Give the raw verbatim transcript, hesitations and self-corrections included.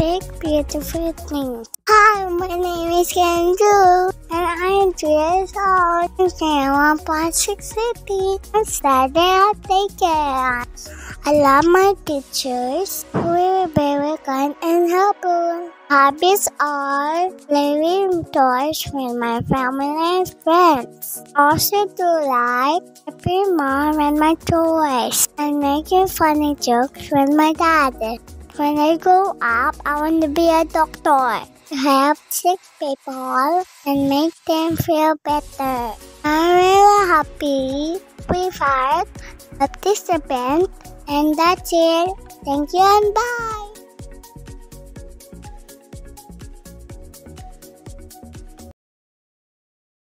Big beautiful things. Hi, my name is Kenju and I'm two years old. I'm from One Park Six City. I'm studying at daycare. I love my teachers who are very kind and helpful. Hobbies are playing with toys with my family and friends. I also do like helping mom with my toys and making funny jokes with my dad. When I grow up, I want to be a doctor to help sick people and make them feel better. I'm really happy we fired at this event, and that's it. Thank you and bye!